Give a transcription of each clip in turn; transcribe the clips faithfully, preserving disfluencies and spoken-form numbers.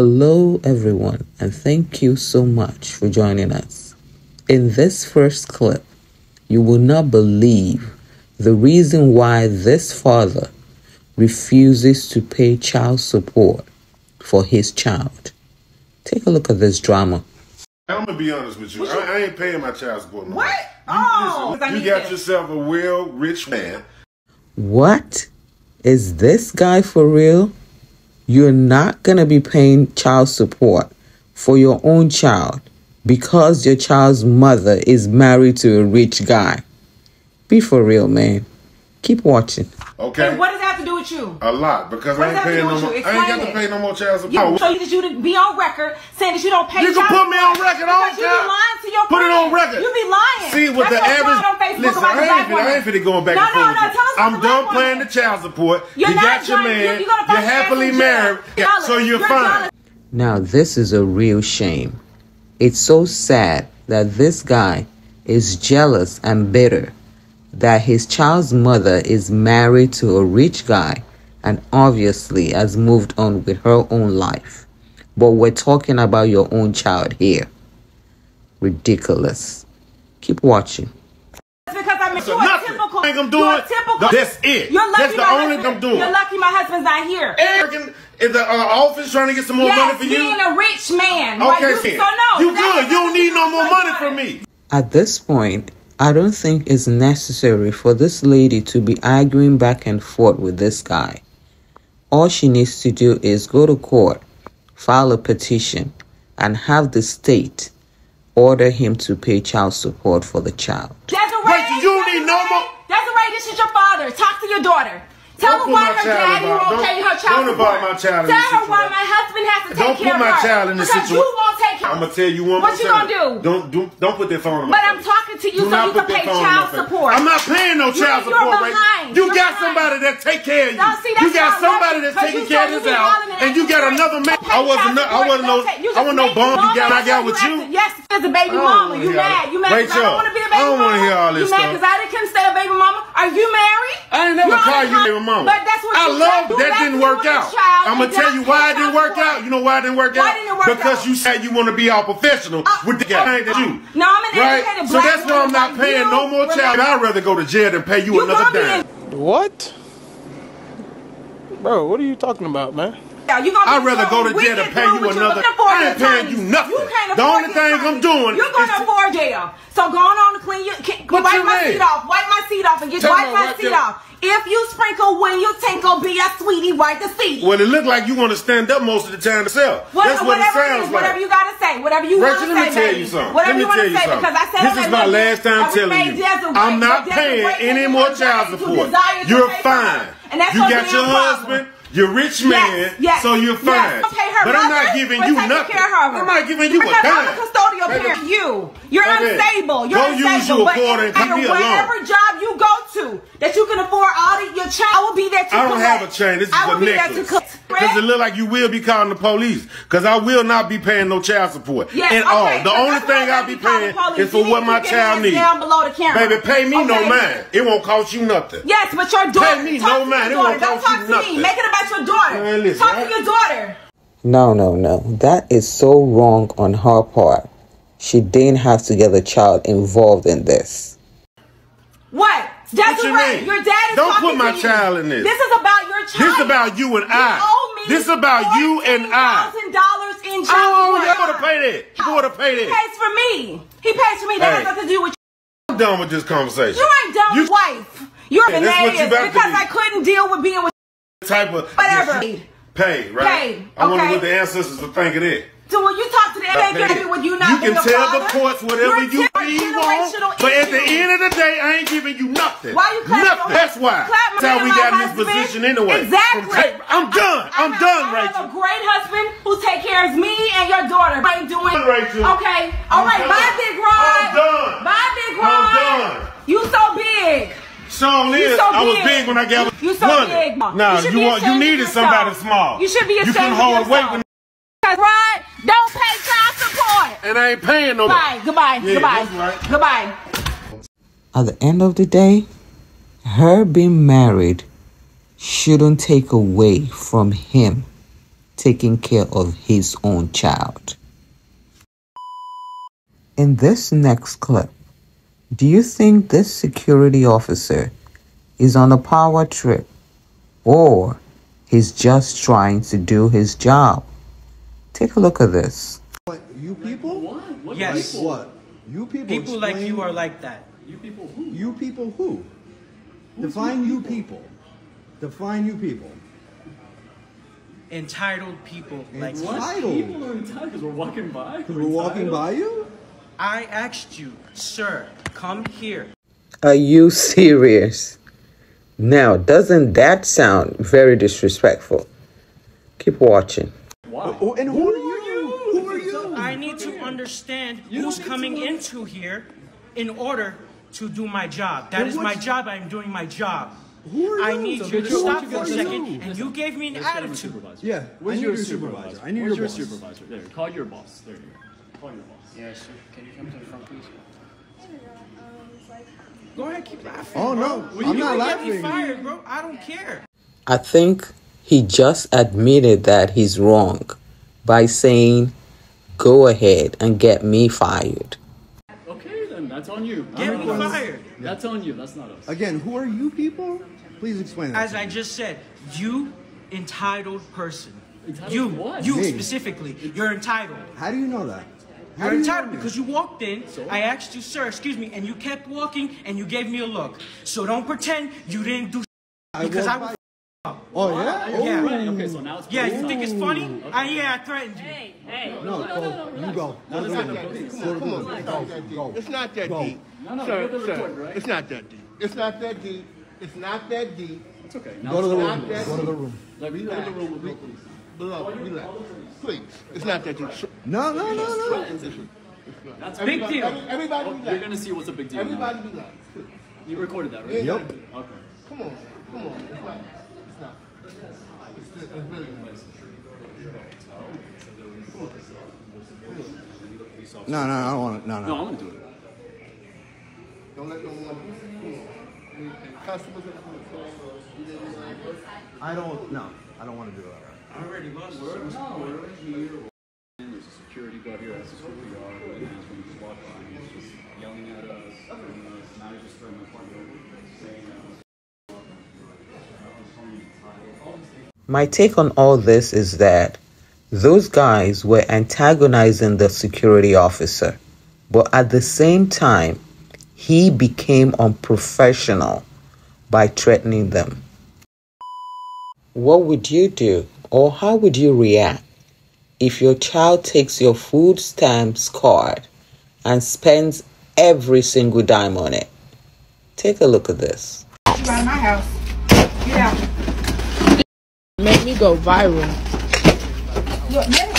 Hello everyone, and thank you so much for joining us. In this first clip, you will not believe the reason why this father refuses to pay child support for his child. Take a look at this drama. I'm gonna be honest with you. I, I ain't paying my child support. No. What? Oh, you, listen, you got yourself a real rich man. What? Is this guy for real? You're not gonna be paying child support for your own child because your child's mother is married to a rich guy. Be for real, man. Keep watching. Okay. And what does that have to do with you? A lot, because I ain't paying no more. I ain't got to pay no more child support. So that you to be on record saying that you don't pay. You can put me on record. All you be lying to your. Put it on record. You be lying. See what the average. Listen, I ain't finna going back and forth. No, no, no. Tell us. I'm done paying the child support. You got your man. You're happily married, so you're fine. Now this is a real shame. It's so sad that this guy is jealous and bitter that his child's mother is married to a rich guy and obviously has moved on with her own life. But we're talking about your own child here. Ridiculous. Keep watching. That's because I'm so typical. I'm doing you're typical. That's it. You're lucky that's the only husband, thing I'm doing. You're lucky my husband's not here. Eric is the uh, office trying to get some more yes, money for you. Yes, being a rich man. Okay, you, so no, you good. You don't need no more money from me. At this point, I don't think it's necessary for this lady to be arguing back and forth with this guy. All she needs to do is go to court, file a petition, and have the state order him to pay child support for the child. Desiree, wait, you Desiree, need no more. Desiree, this is your father. Talk to your daughter. Tell don't her why her dad you won't pay her child don't support. My child tell her why my husband has to don't take care of her. Don't put my child in this situation. You won't take care of her. I'm gonna tell you one what you gonna do? Don't do, don't put that phone on my but face. But I'm talking to you do so you can pay child support. I'm not paying no child you're, support. You're behind. Right? You you're got behind. Somebody that take care of you. No, see, you got somebody that's taking care of this out, and you got another man. I wasn't. I wasn't no. I wasn't no bum. You got. I got with you. Yes, as a baby mama. You mad? You mad? I don't want to be a baby mama. I don't want to hear all this stuff. You mad because I didn't stay a baby mama? Are you married? I ain't never called you baby mama. But that's what I love. That didn't work out. I'm gonna tell you why it didn't work out. You know why it didn't work out? Because you said you want to be all professional with the guy that you. No, I'm an educated black woman. So that's why I'm not paying no more child. I'd rather go to jail than pay you another dime. What? Bro, what are you talking about, man? I'd rather go to jail than pay you another. I ain't paying you nothing. The only thing I'm doing. You're going to afford jail. So go on to clean your. Wipe my seat off. Wipe my seat off and get wipe my seat off. If you sprinkle when you tinkle, be a sweetie, wipe the seat. Well, it look like you want to stand up most of the time yourself. Well, that's what it sounds is, like. Whatever you got to say. Whatever you want to say, let me tell you something. Whatever you want to say, because I said this is my last time telling you. I'm not paying any more child support. You're fine. You got your husband. You're rich man, yes, yes, so you're fine. Yes. Okay, but I'm not giving you nothing. I'm not giving you a dime. I'm a custodial parent. You, you're okay. unstable. You're go unstable. But after whatever alone. Job you go to, that you can afford all of your chain, I will be there to I don't collect. Have a chain. This is I will a be necklace. Because it look like you will be calling the police. Because I will not be paying no child support yes, at okay, all. The only thing I'll be paying is for what my child needs. Baby, pay me okay. no mind. It won't cost you nothing. Yes, but your daughter. Pay me no mind. It won't cost you nothing. Make it about your daughter. Man, listen, talk to your daughter. No, no, no. That is so wrong on her part. She didn't have to get the child involved in this. What? That's right. Your dad is don't put my to child you. In this. This is about your child. This is about you and you I. Owe me this is about you and I. one thousand dollars in child. I don't want to pay that. I want to pay that. He pays for me. He pays for me. That hey. Has nothing to do with you. I'm done with this conversation. You ain't done with wife. You're an ass because I couldn't deal with being with type of whatever yes, pay right pay. I okay. wonder what the ancestors would think of that. So when you talk to the ancestors, when you not you can tell father, the courts whatever you want, but at the end of the day I ain't giving you nothing. Why you clap nothing? That's why that's how we got in this position anyway. Exactly. I'm done. I'm, I'm, I'm done I Rachel. I have a great husband who take care of me and your daughter. I ain't doing Rachel. Okay. All I'm right. Done. Bye, Big Ron. I'm done. Bye, Big Ron. I'm done. You so big. Song is, so I was big when I got money. You so big, Mom. Nah, you, you, are, you needed somebody small. You should be ashamed of yourself. You couldn't hold weight. Because Rod don't pay child support. And I ain't paying no money. Goodbye, goodbye, yeah, goodbye, right. goodbye. At the end of the day, her being married shouldn't take away from him taking care of his own child. In this next clip, do you think this security officer is on a power trip, or he's just trying to do his job? Take a look at this. What, you people? Like what? What yes. People? What? You people People explain... like you are like that. You people who? You people who? Who's Define you people? people. Define you people. Entitled people. Entitled. Like what? People are entitled because we're walking by? Because we're, we're walking by you? I asked you, sir, come here. Are you serious? Now, doesn't that sound very disrespectful? Keep watching. Why? Oh, and who, who are you? Who are you? I need to understand you who's coming into here in order to do my job. That is my job. I am doing my job. Who are you? I need you to stop for a second. And you gave me an attitude. Yeah. Where's your supervisor? I need your supervisor. There. Call your boss. There you go. Call your boss. Yes. Can you come to the front, please? Go ahead. Keep laughing. Oh no! I'm not laughing. Get me fired, bro. I don't care. I think he just admitted that he's wrong by saying, "Go ahead and get me fired." That's on you. Get me fired. That's on you. That's not us. Again, who are you people? Please explain that. As I just said, you entitled person. Entitled you. What? You hey. specifically. You're entitled. How do you know that? How You're you entitled because you walked in. So? I asked you, sir, excuse me, and you kept walking and you gave me a look. So don't pretend you didn't do I because I was up. Oh, yeah? Oh, yeah. Right. Okay, so now it's yeah, you think it's funny? Okay. I, yeah, I threatened you. Hey. Hey, no, no, no, no, no, you go. No, no, no, no. It's not that deep. No, no, sir, sir, record, right? It's not that deep. It's not that deep. It's not that deep. It's okay. Now go to the room. Go to the room. Let me go to the room with me, please. Beloved, relax. Please. It's not that deep. No, no, no, no. That's a big deal. Everybody relax. You're going to see what's a big deal. Everybody relax. You recorded that, right? Yep. Okay. Come on. Come on. It's not. It's not. It's really nice. No, no, I don't want to. No, no. No, I want to do it. Don't let no one. Customers at home. I don't. No, I don't want to do it. I already lost. We're here. There's a security guard here. That's who we are. Right now, when you just walk by, he's just yelling at us. Now he's just throwing my phone over, saying that. My take on all this is that those guys were antagonizing the security officer, but at the same time, he became unprofessional by threatening them. What would you do, or how would you react if your child takes your food stamps card and spends every single dime on it? Take a look at this. Get out of my house. Get out. Make me go viral. Look, yeah.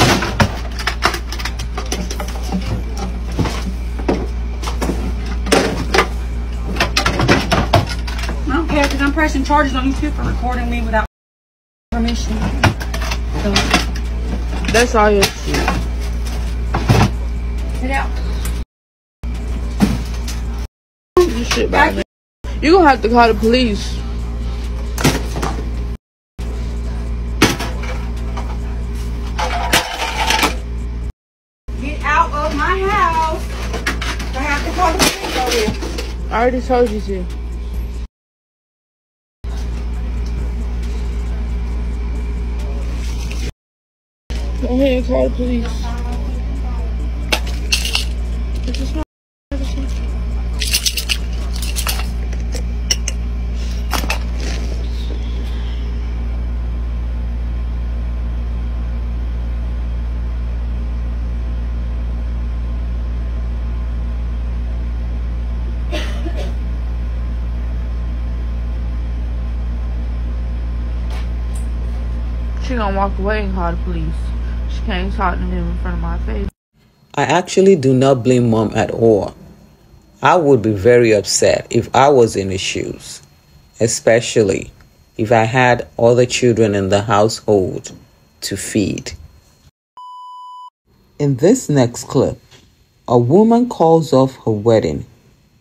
I don't care because I'm pressing charges on you two for recording me without permission. So. That's all your shit. Get out. You shit back. You're gonna have to call the police. I already told you to. Go ahead and call the police. It's just not. She gonna walk away and call the police. She can't talk to them in front of my face. I actually do not blame mom at all. I would be very upset if I was in his shoes, especially if I had other children in the household to feed. In this next clip, a woman calls off her wedding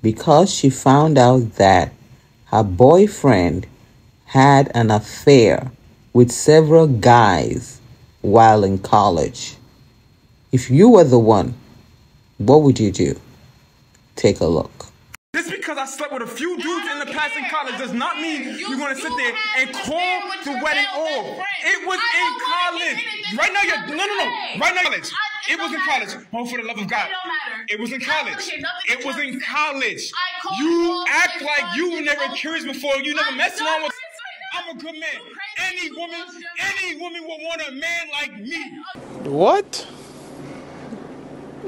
because she found out that her boyfriend had an affair with several guys while in college? If you were the one, what would you do? Take a look. Just because I slept with a few dudes in the past in college does not mean you're going to sit there and call the wedding off. It was in college. Right now, you're... No, no, no. Right now, college. It was in college. Oh, for the love of God. It was in college. It was in college. You act like you never curious before. You never messed around with... I'm a good man. Any woman, any woman will want a man like me. What?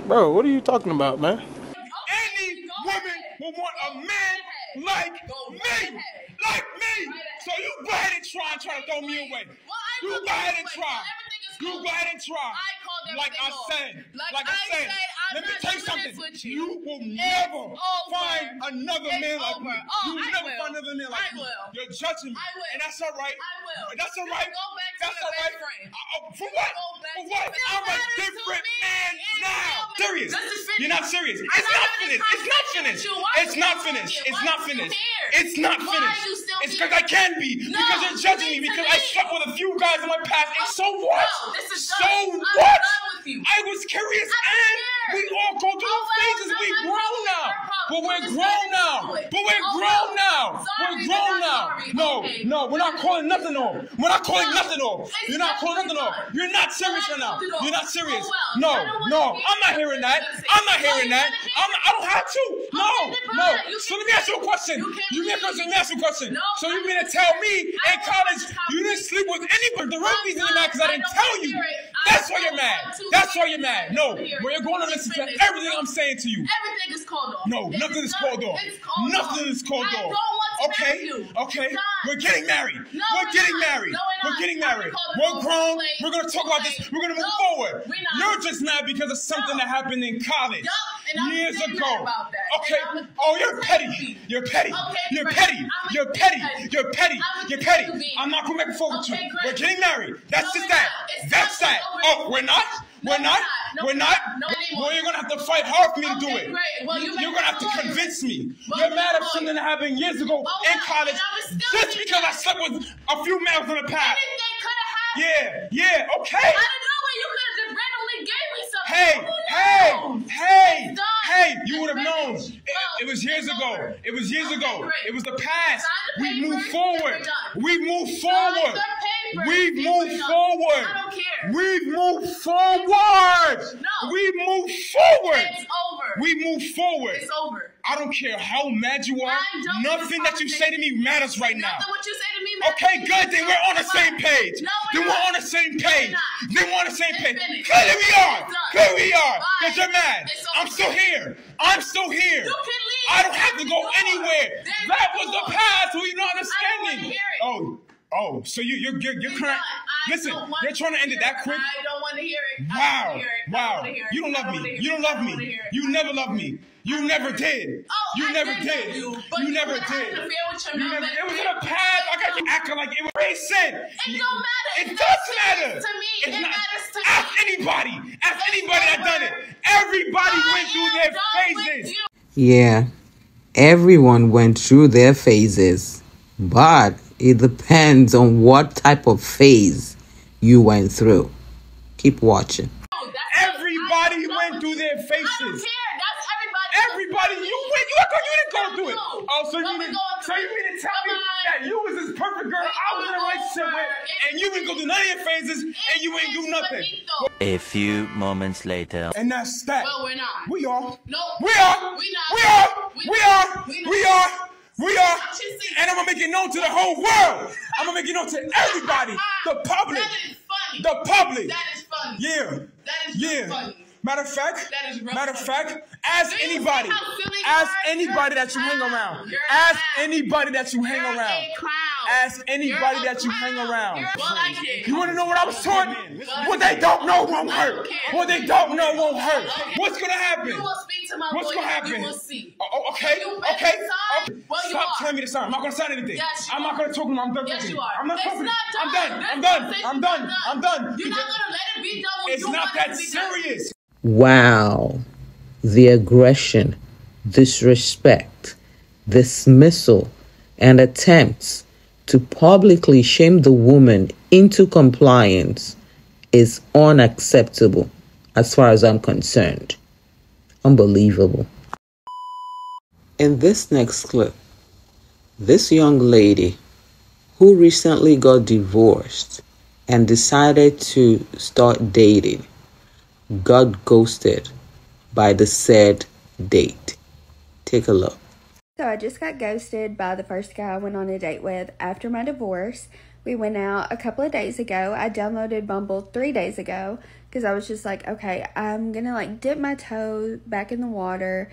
Bro, what are you talking about, man? Any woman will want a man like me. Like me. So you go ahead and try and try to throw me away. You go ahead and try. You go ahead and try. Like I said. Like I said. Let me tell you something. You will never find another man like me. You will never find another man like me. You're judging me. And that's all right. That's all right. That's all right. For what? For what? I'm a different man now. Serious. You're not serious. It's not finished. It's not finished. It's not finished. It's not finished. It's not finished. It's because I can be. Because you're judging me. Because I slept with a few guys in my past. And so what? So what? I was curious and... We all go through oh, phases. We grown now. But we're grown now. But we're grown now. We're grown now. No, no, we're not calling nothing off. We're not calling nothing off. You're not calling nothing off. You're not serious right now. You're not serious. No, no, I'm not hearing that. I'm not hearing that. I'm not, I don't have to. No, no. So let me ask you a question. You make us ask a question. So you mean to tell me in college you didn't sleep with anybody? The real reason you're mad because I didn't tell you. That's why you're mad. That's why you're mad. No, where you're going to listen to everything I'm saying to you. Everything is called off. No, nothing is called off. Nothing is called off. Okay, okay. We're getting married. We're getting married. We're getting married. We're grown. We're going to talk about this. We're going to move forward. You're just mad because of something that happened in college years ago. Okay. Oh, you're petty. You're petty. You're petty. You're petty. You're petty. You're petty. I'm not going back and forth with you. We're getting married. That's just that. That's that. Oh, we're not? We're not? We're not? Well, you're going to have to fight hard for me to do it. You're going to have to convince me. You're mad at something that happened years ago in college just because I slept with a few males in the past. Yeah, yeah, okay. I didn't know it. You could have just randomly gave me something. Hey, hey, hey, hey, you would have known. It was years ago. It was years ago. It was the past. We move forward. We move forward. We've moved forward. We've moved forward. We've moved forward. We move forward. It's over. I don't care how mad you are. Nothing that you say to me matters right now. Okay, good. Then we're on the same page. Then we're on the same page. Then we're on the same page. Clearly we are. Clearly we are. Because you're mad. I'm still here. I'm still here. I don't have to go anywhere. That was the past. Who you not understanding? Oh. Oh, so you, you're, you're, you're trying, listen, you're trying to end it that quick? I don't want to hear it. Wow, wow, you don't love me, you don't love me, you never loved me, you never did, you never did, you never did, you never, it was in a past, I got you acting like it was recent. It don't matter. It does matter. It matters to me. Ask anybody, ask anybody that done it. Everybody went through their phases. Yeah, everyone went through their phases, but... it depends on what type of phase you went through. Keep watching. Everybody went through their faces. Everybody, you went, you didn't go through it. Oh, so you mean, so you mean to tell me that you was this perfect girl I was in a relationship with, and you didn't go through none of your phases, and you ain't do nothing. A few moments later. And that's that. Well, we're not. We are. No. We are. We are. We are. We are. We are, and I'm going to make it known to the whole world. I'm going to make it known to everybody, the public. That is funny. The public. That is funny. Yeah. That is yeah. funny. Matter of fact, that is matter of fact, ask anybody, ask anybody that you hang around. Ask anybody that you hang around. Ask anybody that you hang around. You want to know what I was taught? What they don't know won't hurt. What they don't know won't hurt. What's going to happen? What's going to happen? Oh, okay, okay. Stop telling me to sign. I'm not going to sign anything. I'm not going to talk to them. I'm done talking. I'm not talking. I'm done. I'm done. I'm done. I'm done. You're not going to let it be done with you. It's not that serious. Wow. The aggression, disrespect, dismissal, and attempts to publicly shame the woman into compliance is unacceptable as far as I'm concerned. Unbelievable. In this next clip, this young lady who recently got divorced and decided to start dating got ghosted by the said date. Take a look. So I just got ghosted by the first guy I went on a date with after my divorce. We went out a couple of days ago. I downloaded Bumble three days ago because I was just like, okay, I'm going to like dip my toe back in the water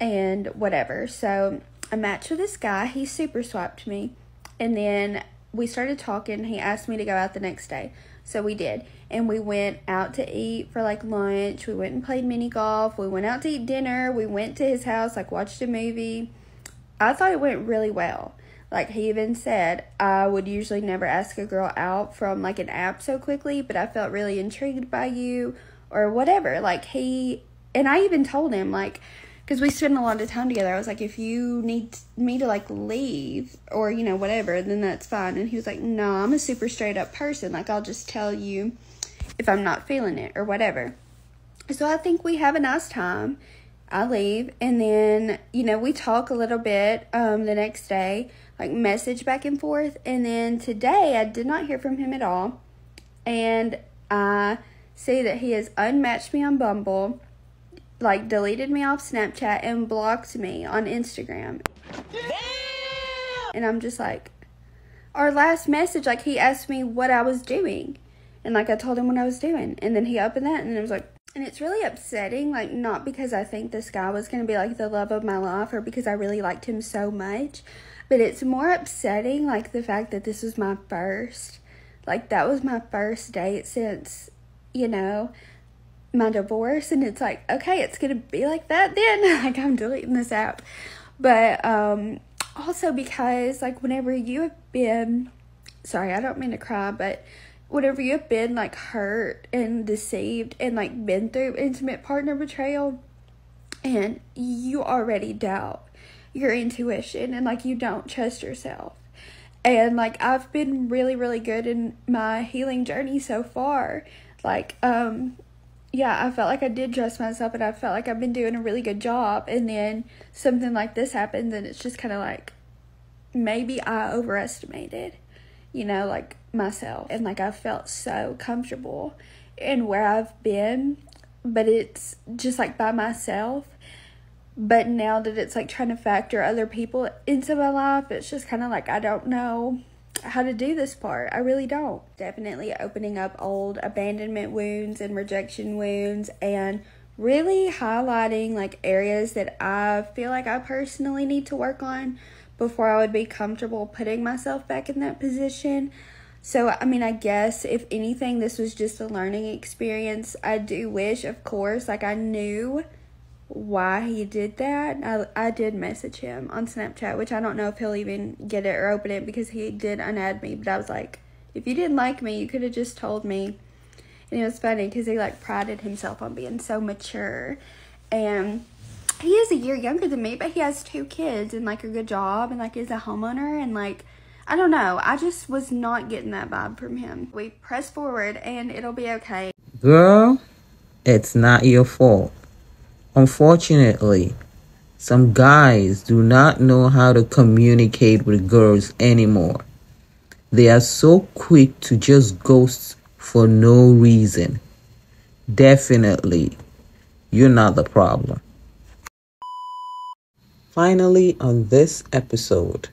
and whatever. So I matched with this guy. He super swiped me. And then we started talking. He asked me to go out the next day. So we did. And we went out to eat for like lunch. We went and played mini golf. We went out to eat dinner. We went to his house, like watched a movie. I thought it went really well. Like, he even said, I would usually never ask a girl out from, like, an app so quickly, but I felt really intrigued by you, or whatever. Like, he, and I even told him, like, because we spent a lot of time together, I was like, if you need me to, like, leave, or, you know, whatever, then that's fine. And he was like, no, I'm a super straight-up person. Like, I'll just tell you if I'm not feeling it, or whatever. So I think we have a nice time. I leave, and then, you know, we talk a little bit um, the next day, like message back and forth. And then today I did not hear from him at all. And I see that he has unmatched me on Bumble, like deleted me off Snapchat, and blocked me on Instagram. Damn! And I'm just like, our last message, like he asked me what I was doing. And like I told him what I was doing. And then he opened that and it was like, and it's really upsetting, like, not because I think this guy was going to be, like, the love of my life or because I really liked him so much, but it's more upsetting, like, the fact that this was my first, like, that was my first date since, you know, my divorce, and it's like, okay, it's going to be like that then, like, I'm deleting this app, but, um, also because, like, whenever you have been, sorry, I don't mean to cry, but whenever you've been, like, hurt and deceived and, like, been through intimate partner betrayal and you already doubt your intuition and, like, you don't trust yourself. And, like, I've been really, really good in my healing journey so far. Like, um, yeah, I felt like I did trust myself and I felt like I've been doing a really good job. And then something like this happens and it's just kind of like, maybe I overestimated, you know, like, myself, and like I felt so comfortable in where I've been, but it's just like by myself. But now that it's like trying to factor other people into my life, it's just kind of like I don't know how to do this part. I really don't. Definitely opening up old abandonment wounds and rejection wounds and really highlighting like areas that I feel like I personally need to work on before I would be comfortable putting myself back in that position. So, I mean, I guess if anything, this was just a learning experience. I do wish, of course, like I knew why he did that. I, I did message him on Snapchat, which I don't know if he'll even get it or open it because he did unadd me. But I was like, if you didn't like me, you could have just told me. And it was funny because he like prided himself on being so mature. And he is a year younger than me, but he has two kids and like a good job and like is a homeowner and like, I don't know. I just was not getting that vibe from him. We press forward and it'll be okay. Girl, it's not your fault. Unfortunately, some guys do not know how to communicate with girls anymore. They are so quick to just ghost for no reason. Definitely, you're not the problem. Finally, on this episode,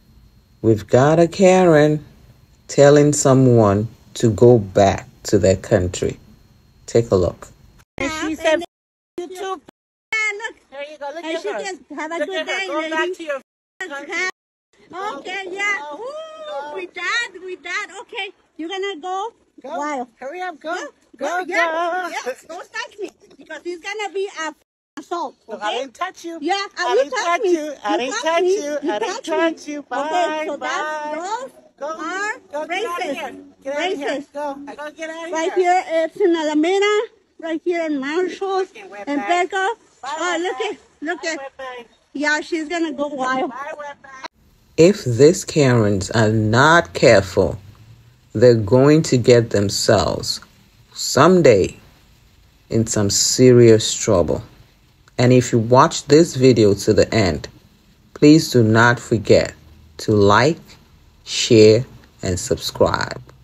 we've got a Karen telling someone to go back to their country. Take a look. And she said, you too. There you go. Look at your girls. Have a good day. Go back to your country. Okay, yeah. Ooh, we dad, we dad. Okay, you're going to go? Go. Wow. Hurry up, go. Go, go, go. Yeah. Yeah. Don't touch me because he's going to be a... assault, okay? So I didn't touch you. Yeah, I didn't touch you. I didn't touch you. I didn't touch you. Bye. Okay, bye. Go. Go. Get out of here. Get out of here. Go. Go. Get out of here. Right here, it's in Alameda. Right here in Marshall and Becca. Oh, look at, look at. Yeah, she's gonna go wild. If these Karens are not careful, they're going to get themselves someday in some serious trouble. And if you watch this video to the end, please do not forget to like, share, and subscribe.